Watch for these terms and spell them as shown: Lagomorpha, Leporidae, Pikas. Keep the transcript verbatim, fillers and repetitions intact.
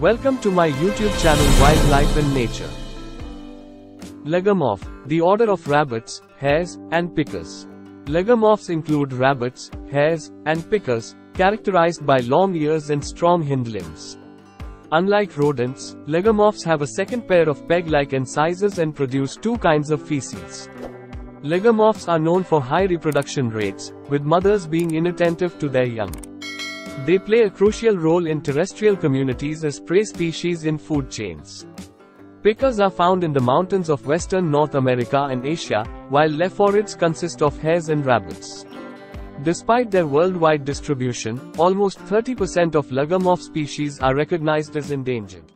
Welcome to my YouTube channel Wildlife and Nature. Lagomorph, the order of rabbits, hares, and pickers. Lagomorphs include rabbits, hares, and pickers, characterized by long ears and strong hind limbs. Unlike rodents, lagomorphs have a second pair of peg-like incisors and produce two kinds of feces. Lagomorphs are known for high reproduction rates, with mothers being inattentive to their young. They play a crucial role in terrestrial communities as prey species in food chains. Pickers are found in the mountains of western North America and Asia, while leporids consist of hares and rabbits. Despite their worldwide distribution, almost thirty percent of lagomorph species are recognized as endangered.